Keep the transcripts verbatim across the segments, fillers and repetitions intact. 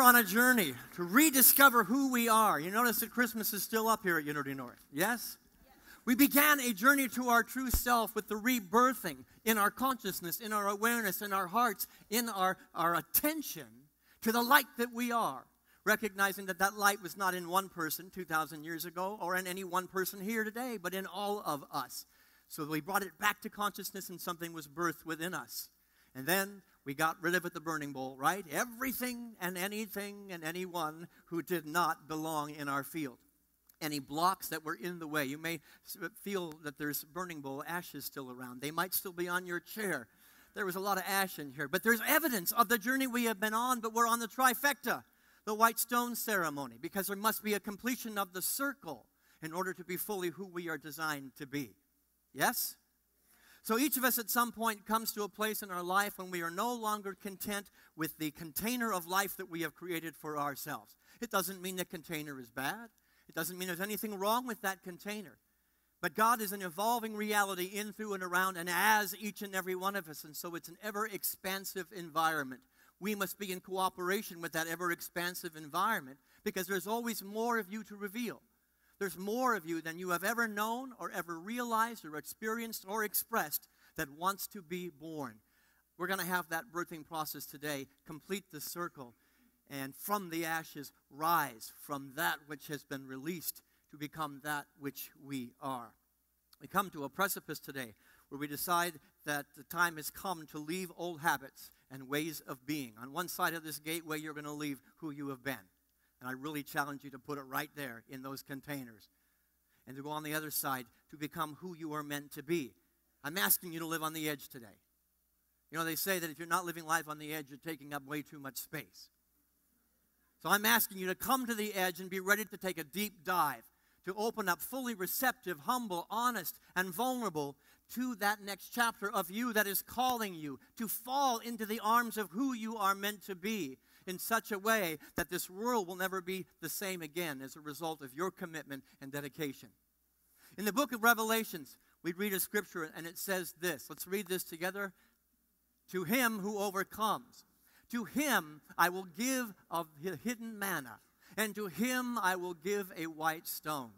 on a journey to rediscover who we are. You notice that Christmas is still up here at Unity North, yes? yes? We began a journey to our true self with the rebirthing in our consciousness, in our awareness, in our hearts, in our, our attention to the light that we are, recognizing that that light was not in one person two thousand years ago or in any one person here today, but in all of us. So we brought it back to consciousness and something was birthed within us. And then we got rid of it, the burning bowl, right? Everything and anything and anyone who did not belong in our field. Any blocks that were in the way. You may feel that there's burning bowl ashes still around. They might still be on your chair. There was a lot of ash in here. But there's evidence of the journey we have been on, but we're on the trifecta, the White Stone Ceremony, because there must be a completion of the circle in order to be fully who we are designed to be. Yes? So each of us at some point comes to a place in our life when we are no longer content with the container of life that we have created for ourselves. It doesn't mean the container is bad. It doesn't mean there's anything wrong with that container. But God is an evolving reality in, through, and around, and as each and every one of us. And so it's an ever-expansive environment. We must be in cooperation with that ever-expansive environment because there's always more of you to reveal. There's more of you than you have ever known or ever realized or experienced or expressed that wants to be born. We're going to have that birthing process today, complete the circle, and from the ashes rise from that which has been released to become that which we are. We come to a precipice today where we decide that the time has come to leave old habits and ways of being. On one side of this gateway, you're going to leave who you have been. And I really challenge you to put it right there in those containers and to go on the other side to become who you are meant to be. I'm asking you to live on the edge today. You know, they say that if you're not living life on the edge, you're taking up way too much space. So I'm asking you to come to the edge and be ready to take a deep dive, to open up fully receptive, humble, honest, and vulnerable to that next chapter of you that is calling you to fall into the arms of who you are meant to be, in such a way that this world will never be the same again as a result of your commitment and dedication. In the book of Revelations, we read a scripture and it says this. Let's read this together. To him who overcomes, to him I will give of the hidden manna, and to him I will give a white stone,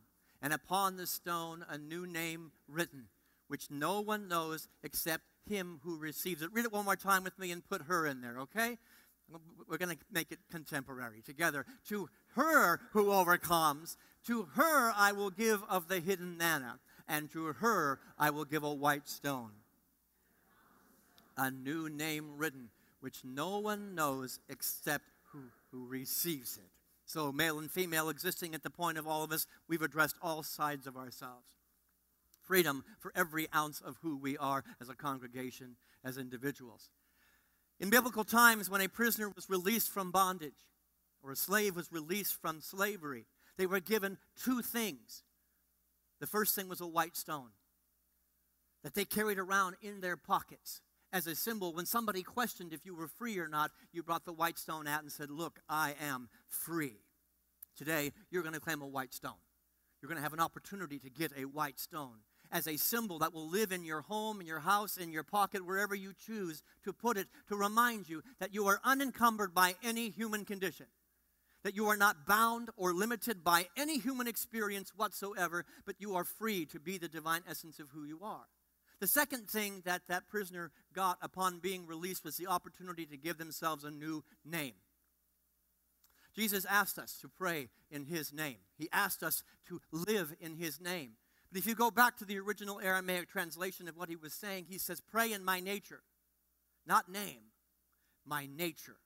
and upon the stone a new name written, which no one knows except him who receives it. Read it one more time with me and put her in there, okay? We're going to make it contemporary together. To her who overcomes, to her I will give of the hidden manna, and to her I will give a white stone, a new name written, which no one knows except who, who receives it. So male and female existing at the point of all of us, we've addressed all sides of ourselves. Freedom for every ounce of who we are as a congregation, as individuals. In biblical times, when a prisoner was released from bondage or a slave was released from slavery, they were given two things. The first thing was a white stone that they carried around in their pockets as a symbol. When somebody questioned if you were free or not, you brought the white stone out and said, look, I am free. Today, you're going to claim a white stone. You're going to have an opportunity to get a white stone as a symbol that will live in your home, in your house, in your pocket, wherever you choose to put it, to remind you that you are unencumbered by any human condition, that you are not bound or limited by any human experience whatsoever, but you are free to be the divine essence of who you are. The second thing that that prisoner got upon being released was the opportunity to give themselves a new name. Jesus asked us to pray in his name. He asked us to live in his name. But if you go back to the original Aramaic translation of what he was saying, he says, pray in my nature, not name, my nature.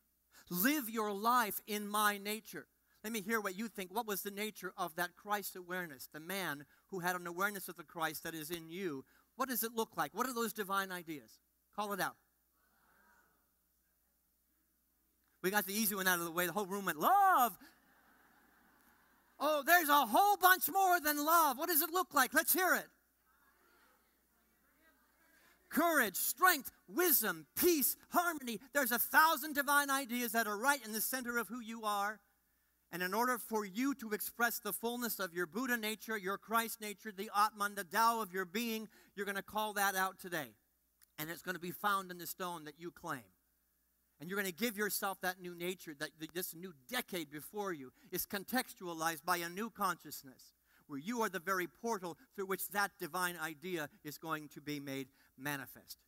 Live your life in my nature. Let me hear what you think. What was the nature of that Christ awareness, the man who had an awareness of the Christ that is in you? What does it look like? What are those divine ideas? Call it out. We got the easy one out of the way. The whole room went, love. Oh, there's a whole bunch more than love. What does it look like? Let's hear it. Courage, strength, wisdom, peace, harmony. There's a thousand divine ideas that are right in the center of who you are. And in order for you to express the fullness of your Buddha nature, your Christ nature, the Atman, the Tao of your being, you're going to call that out today. And it's going to be found in the stone that you claim. And you're going to give yourself that new nature, that this new decade before you is contextualized by a new consciousness, where you are the very portal through which that divine idea is going to be made manifest.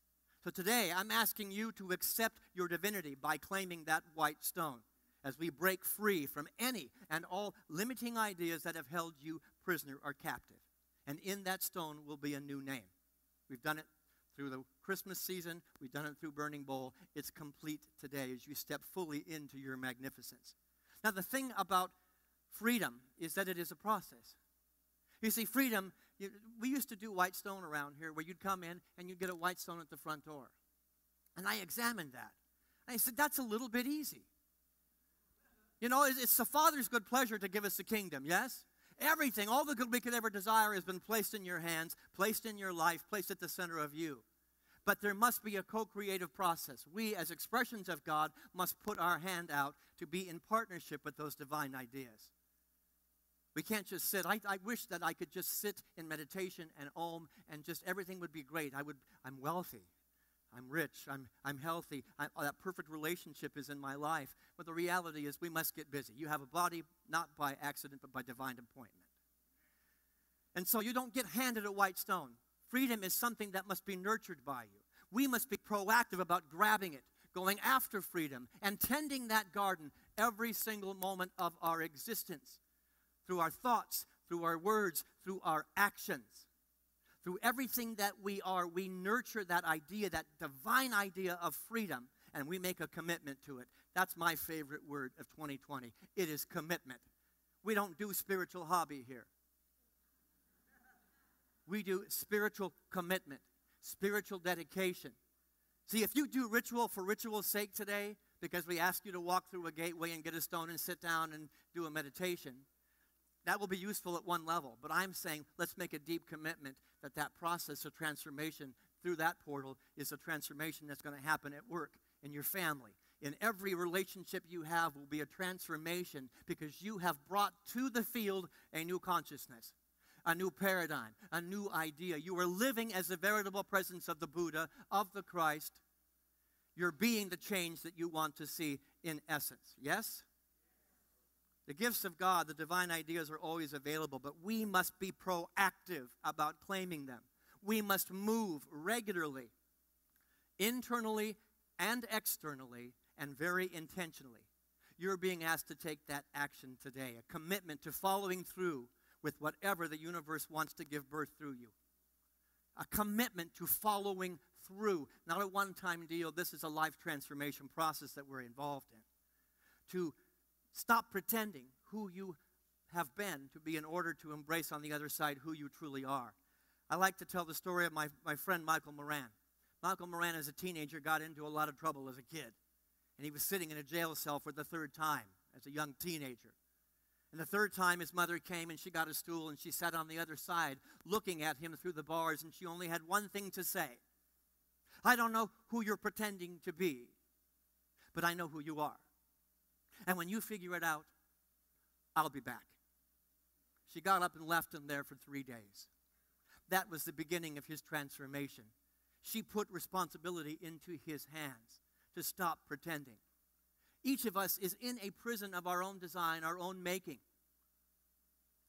So today, I'm asking you to accept your divinity by claiming that white stone, as we break free from any and all limiting ideas that have held you prisoner or captive. And in that stone will be a new name. We've done it through the Christmas season. We've done it through Burning Bowl. It's complete today as you step fully into your magnificence. Now, the thing about freedom is that it is a process. You see, freedom, you, we used to do white stone around here, where you'd come in and you'd get a white stone at the front door. And I examined that. And I said, that's a little bit easy. You know, it's, it's the Father's good pleasure to give us the kingdom, yes? Everything, all the good we could ever desire has been placed in your hands, placed in your life, placed at the center of you. But there must be a co-creative process. We, as expressions of God, must put our hand out to be in partnership with those divine ideas. We can't just sit. I, I wish that I could just sit in meditation and om and just everything would be great. I would, I'm wealthy. I'm rich. I'm, I'm healthy. I, that perfect relationship is in my life. But the reality is we must get busy. You have a body not by accident but by divine appointment. And so you don't get handed a white stone. Freedom is something that must be nurtured by you. We must be proactive about grabbing it, going after freedom, and tending that garden every single moment of our existence, through our thoughts, through our words, through our actions. Through everything that we are, we nurture that idea, that divine idea of freedom, and we make a commitment to it. That's my favorite word of twenty twenty. It is commitment. We don't do spiritual hobby here. We do spiritual commitment, spiritual dedication. See, if you do ritual for ritual's sake today, because we ask you to walk through a gateway and get a stone and sit down and do a meditation, that will be useful at one level, but I'm saying let's make a deep commitment that that process of transformation through that portal is a transformation that's going to happen at work, in your family. In every relationship you have will be a transformation, because you have brought to the field a new consciousness, a new paradigm, a new idea. You are living as the veritable presence of the Buddha, of the Christ. You're being the change that you want to see in essence, yes? The gifts of God, the divine ideas are always available, but we must be proactive about claiming them. We must move regularly, internally and externally, and very intentionally. You're being asked to take that action today, a commitment to following through with whatever the universe wants to give birth through you. A commitment to following through, not a one-time deal. This is a life transformation process that we're involved in. To stop pretending who you have been to be in order to embrace on the other side who you truly are. I like to tell the story of my, my friend Michael Moran. Michael Moran, as a teenager, got into a lot of trouble as a kid. And he was sitting in a jail cell for the third time as a young teenager. And the third time his mother came and she got a stool and she sat on the other side looking at him through the bars, and she only had one thing to say. I don't know who you're pretending to be, but I know who you are. And when you figure it out, I'll be back. She got up and left him there for three days. That was the beginning of his transformation. She put responsibility into his hands to stop pretending. Each of us is in a prison of our own design, our own making.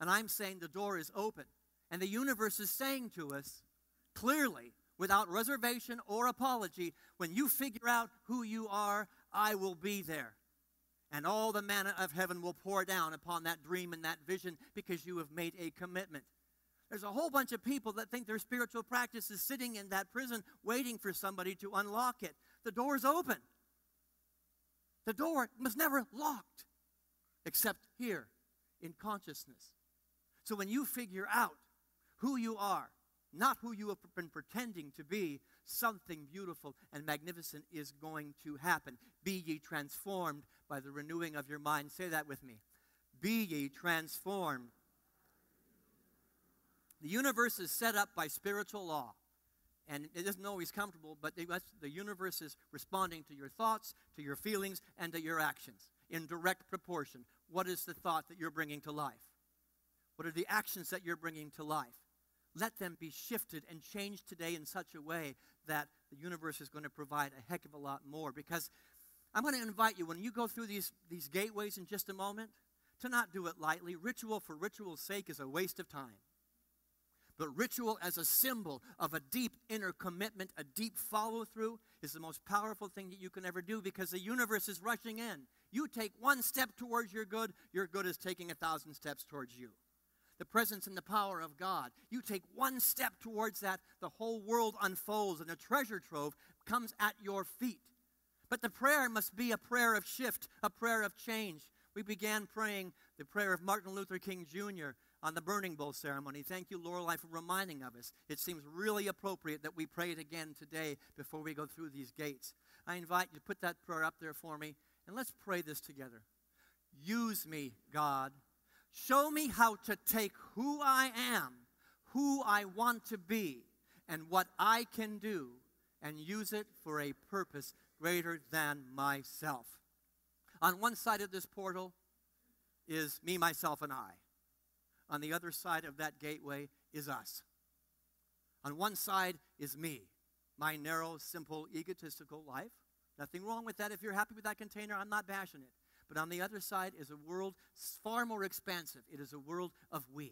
And I'm saying the door is open. And the universe is saying to us clearly, without reservation or apology, when you figure out who you are, I will be there. And all the manna of heaven will pour down upon that dream and that vision, because you have made a commitment. There's a whole bunch of people that think their spiritual practice is sitting in that prison waiting for somebody to unlock it. The door is open. The door was never locked, except here in consciousness. So when you figure out who you are, not who you have been pretending to be, something beautiful and magnificent is going to happen. Be ye transformed by the renewing of your mind. Say that with me. Be ye transformed. The universe is set up by spiritual law. And it isn't always comfortable, but the universe is responding to your thoughts, to your feelings, and to your actions in direct proportion. What is the thought that you're bringing to life? What are the actions that you're bringing to life? Let them be shifted and changed today in such a way that the universe is going to provide a heck of a lot more, because I'm going to invite you, when you go through these, these gateways in just a moment, to not do it lightly. Ritual for ritual's sake is a waste of time. But ritual as a symbol of a deep inner commitment, a deep follow-through, is the most powerful thing that you can ever do, because the universe is rushing in. You take one step towards your good, your good is taking a thousand steps towards you. The presence and the power of God. You take one step towards that, the whole world unfolds, and a treasure trove comes at your feet. But the prayer must be a prayer of shift, a prayer of change. We began praying the prayer of Martin Luther King Junior on the Burning Bowl ceremony. Thank you, Lorelei, for reminding of us. It seems really appropriate that we pray it again today before we go through these gates. I invite you to put that prayer up there for me, and let's pray this together. Use me, God. Show me how to take who I am, who I want to be, and what I can do, and use it for a purpose greater than myself. On one side of this portal is me, myself, and I. On the other side of that gateway is us. On one side is me, my narrow, simple, egotistical life. Nothing wrong with that. If you're happy with that container, I'm not bashing it. But on the other side is a world far more expansive. It is a world of we.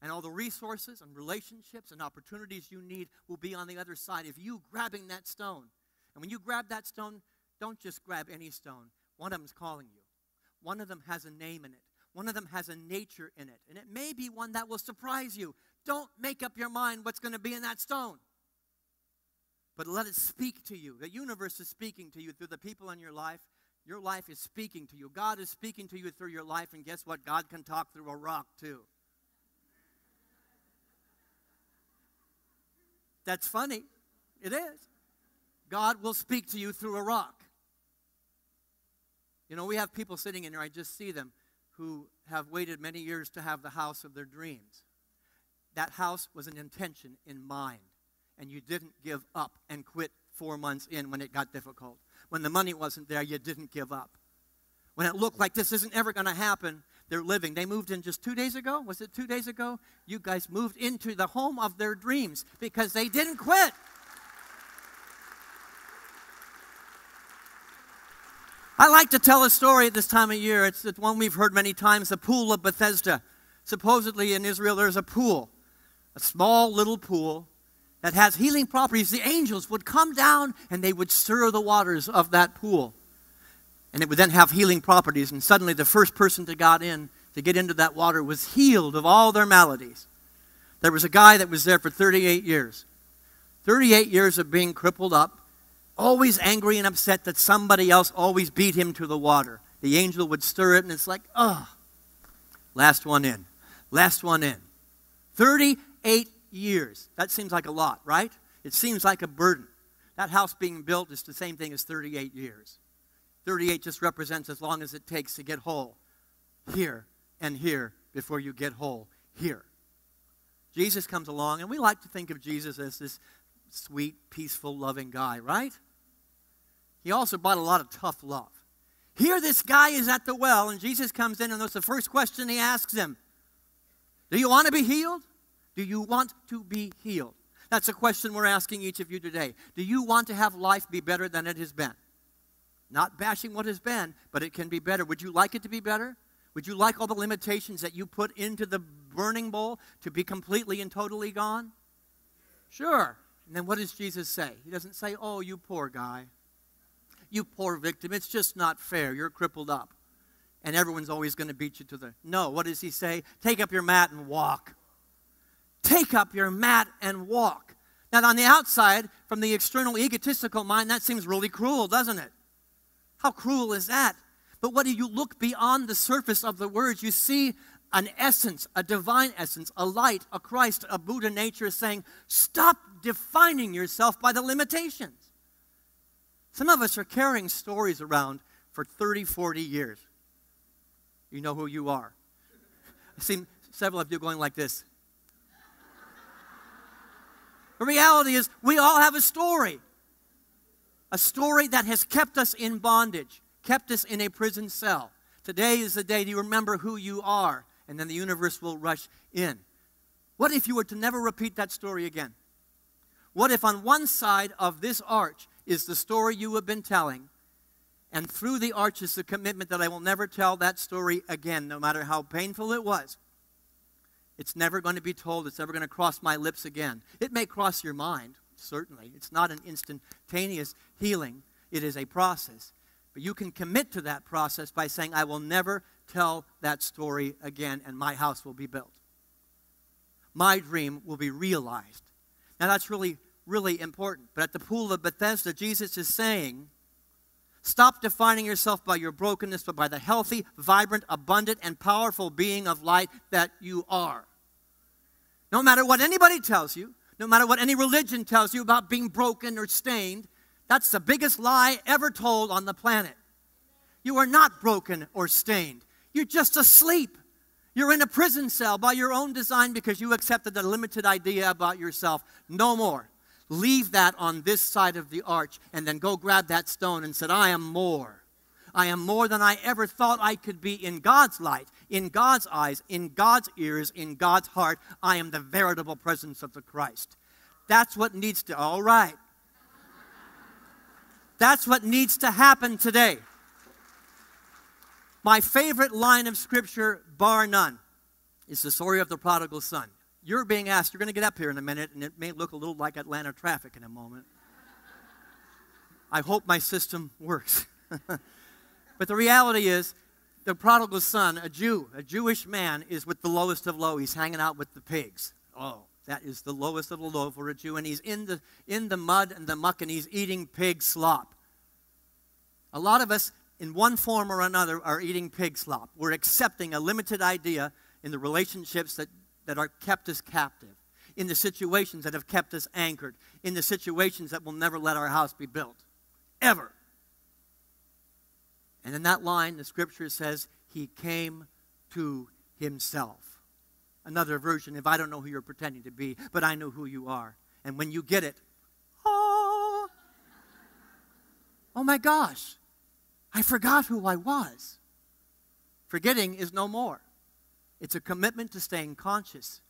And all the resources and relationships and opportunities you need will be on the other side if you grabbing that stone. And when you grab that stone, don't just grab any stone. One of them is calling you. One of them has a name in it. One of them has a nature in it, and it may be one that will surprise you. Don't make up your mind what's going to be in that stone, but let it speak to you. The universe is speaking to you through the people in your life. Your life is speaking to you. God is speaking to you through your life, and guess what? God can talk through a rock too. That's funny. It is. God will speak to you through a rock. You know, we have people sitting in here, I just see them, who have waited many years to have the house of their dreams. That house was an intention in mind, and you didn't give up and quit four months in when it got difficult. When the money wasn't there, you didn't give up. When it looked like this isn't ever going to happen, they're living. They moved in just two days ago. Was it two days ago? You guys moved into the home of their dreams because they didn't quit. I like to tell a story at this time of year. It's the one we've heard many times, the Pool of Bethesda. Supposedly in Israel there's a pool, a small little pool that has healing properties. The angels would come down and they would stir the waters of that pool. And it would then have healing properties. And suddenly the first person that got in, to get into that water, was healed of all their maladies. There was a guy that was there for thirty-eight years. thirty-eight years of being crippled up. Always angry and upset that somebody else always beat him to the water. The angel would stir it, and it's like, oh, last one in, last one in. thirty-eight years. That seems like a lot, right? It seems like a burden. That house being built is the same thing as thirty-eight years. thirty-eight just represents as long as it takes to get whole here and here before you get whole here. Jesus comes along, and we like to think of Jesus as this sweet, peaceful, loving guy, right? He also brought a lot of tough love. Here this guy is at the well, and Jesus comes in, and that's the first question he asks him. Do you want to be healed? Do you want to be healed? That's a question we're asking each of you today. Do you want to have life be better than it has been? Not bashing what has been, but it can be better. Would you like it to be better? Would you like all the limitations that you put into the burning bowl to be completely and totally gone? Sure. And then what does Jesus say? He doesn't say, oh, you poor guy, you poor victim, it's just not fair, you're crippled up, and everyone's always going to beat you to the... No, what does he say? Take up your mat and walk. Take up your mat and walk. Now, on the outside, from the external egotistical mind, that seems really cruel, doesn't it? How cruel is that? But when you look beyond the surface of the words, you see an essence, a divine essence, a light, a Christ, a Buddha nature saying, stop defining yourself by the limitations. Some of us are carrying stories around for thirty, forty years. You know who you are. I've seen several of you going like this. The reality is we all have a story. A story that has kept us in bondage, kept us in a prison cell. Today is the day to remember who you are. And then the universe will rush in. What if you were to never repeat that story again? What if on one side of this arch is the story you have been telling, and through the arches, the commitment that I will never tell that story again, no matter how painful it was. It's never going to be told. It's never going to cross my lips again. It may cross your mind, certainly. It's not an instantaneous healing. It is a process. But you can commit to that process by saying, I will never tell that story again, and my house will be built. My dream will be realized. Now, that's really, really important. But at the Pool of Bethesda, Jesus is saying, stop defining yourself by your brokenness, but by the healthy, vibrant, abundant, and powerful being of light that you are. No matter what anybody tells you, no matter what any religion tells you about being broken or stained, that's the biggest lie ever told on the planet. You are not broken or stained. You're just asleep. You're in a prison cell by your own design because you accepted a limited idea about yourself. No more. Leave that on this side of the arch and then go grab that stone and said, I am more. I am more than I ever thought I could be in God's light, in God's eyes, in God's ears, in God's heart. I am the veritable presence of the Christ. That's what needs to, all right. That's what needs to happen today. My favorite line of Scripture, bar none, is the story of the prodigal son. You're being asked, you're going to get up here in a minute, and it may look a little like Atlanta traffic in a moment. I hope my system works. But the reality is, the prodigal son, a Jew, a Jewish man, is with the lowest of low. He's hanging out with the pigs. Oh, that is the lowest of the low for a Jew. And he's in the, in the mud and the muck, and he's eating pig slop. A lot of us, in one form or another, are eating pig slop. We're accepting a limited idea in the relationships that, that are kept us captive, in the situations that have kept us anchored, in the situations that will never let our house be built, ever. And in that line, the Scripture says, he came to himself. Another version of, I don't know who you're pretending to be, but I know who you are. And when you get it, oh, oh my gosh. I forgot who I was. Forgetting is no more. It's a commitment to staying conscious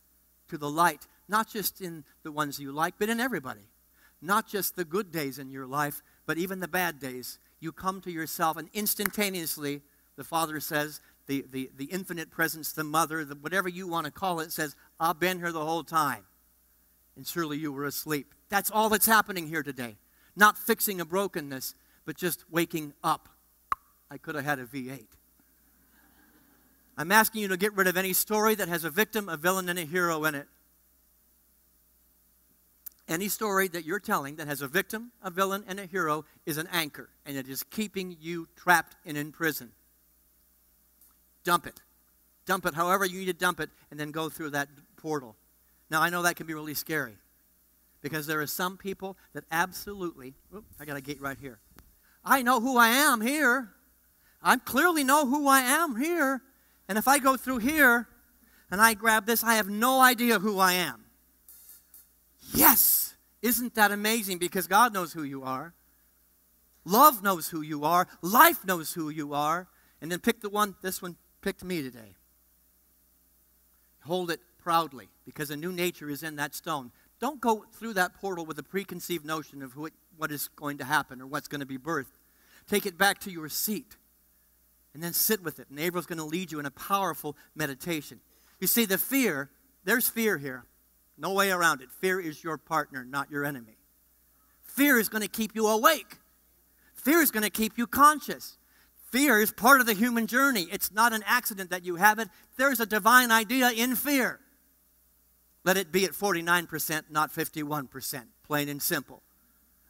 to the light, not just in the ones you like, but in everybody. Not just the good days in your life, but even the bad days. You come to yourself, and instantaneously, the Father says, the, the, the infinite presence, the Mother, the, whatever you want to call it, says, I've been here the whole time, and surely you were asleep. That's all that's happening here today. Not fixing a brokenness, but just waking up. I could have had a V eight. I'm asking you to get rid of any story that has a victim, a villain, and a hero in it. Any story that you're telling that has a victim, a villain, and a hero is an anchor, and it is keeping you trapped and in prison. Dump it. Dump it however you need to dump it, and then go through that portal. Now, I know that can be really scary, because there are some people that absolutely, whoop, I got a gate right here. I know who I am here. I clearly know who I am here, and if I go through here and I grab this, I have no idea who I am. Yes! Isn't that amazing? Because God knows who you are. Love knows who you are. Life knows who you are. And then pick the one, this one picked me today. Hold it proudly, because a new nature is in that stone. Don't go through that portal with a preconceived notion of who it, what is going to happen or what's going to be birthed. Take it back to your seat. And then sit with it. And April's going to lead you in a powerful meditation. You see, the fear, there's fear here. No way around it. Fear is your partner, not your enemy. Fear is going to keep you awake. Fear is going to keep you conscious. Fear is part of the human journey. It's not an accident that you have it. There's a divine idea in fear. Let it be at forty-nine percent, not fifty-one percent, plain and simple.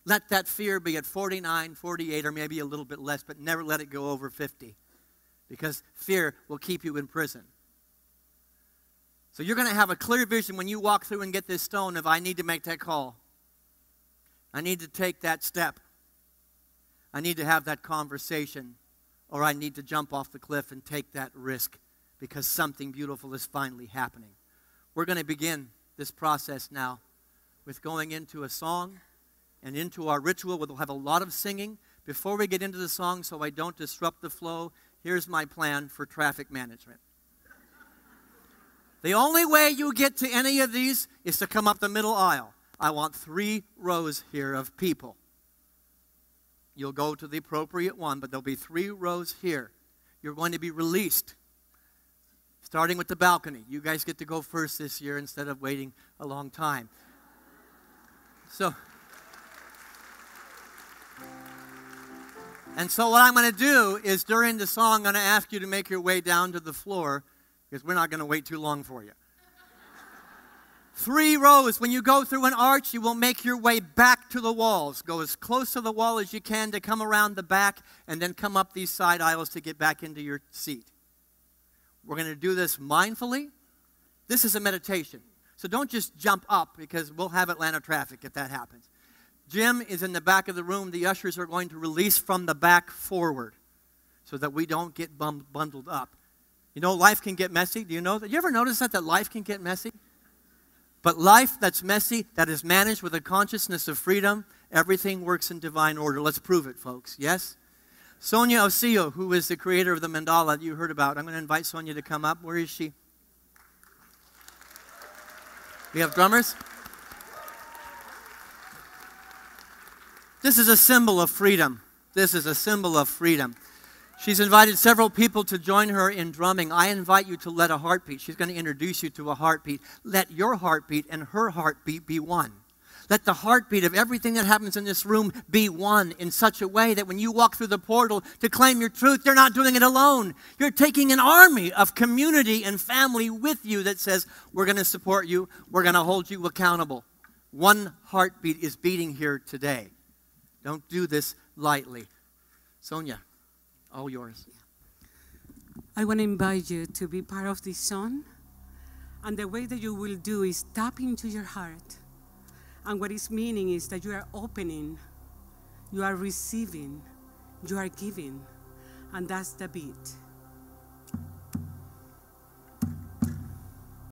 Let that fear be at forty-nine, forty-eight, or maybe a little bit less, but never let it go over fifty. Because fear will keep you in prison. So you're going to have a clear vision when you walk through and get this stone of, I need to make that call. I need to take that step. I need to have that conversation. Or I need to jump off the cliff and take that risk. Because something beautiful is finally happening. We're going to begin this process now with going into a song and into our ritual. We'll have a lot of singing. Before we get into the song, so I don't disrupt the flow, here's my plan for traffic management. The only way you get to any of these is to come up the middle aisle. I want three rows here of people. You'll go to the appropriate one, but there'll be three rows here. You're going to be released, starting with the balcony. You guys get to go first this year instead of waiting a long time. So, and so what I'm going to do is during the song, I'm going to ask you to make your way down to the floor because we're not going to wait too long for you. Three rows. When you go through an arch, you will make your way back to the walls. Go as close to the wall as you can to come around the back and then come up these side aisles to get back into your seat. We're going to do this mindfully. This is a meditation. So don't just jump up because we'll have Atlanta traffic if that happens. Jim is in the back of the room. The ushers are going to release from the back forward so that we don't get bundled up. You know, life can get messy. Do you know that? You ever notice that, that life can get messy? But life that's messy, that is managed with a consciousness of freedom, everything works in divine order. Let's prove it, folks. Yes? Sonia Ocio, who is the creator of the mandala that you heard about. I'm going to invite Sonia to come up. Where is she? We have drummers. This is a symbol of freedom. This is a symbol of freedom. She's invited several people to join her in drumming. I invite you to let a heartbeat. She's going to introduce you to a heartbeat. Let your heartbeat and her heartbeat be one. Let the heartbeat of everything that happens in this room be one in such a way that when you walk through the portal to claim your truth, you're not doing it alone. You're taking an army of community and family with you that says, we're going to support you. We're going to hold you accountable. One heartbeat is beating here today. Don't do this lightly. Sonia. All yours. I want to invite you to be part of this song. And the way that you will do is tap into your heart. And what it's meaning is that you are opening, you are receiving, you are giving. And that's the beat.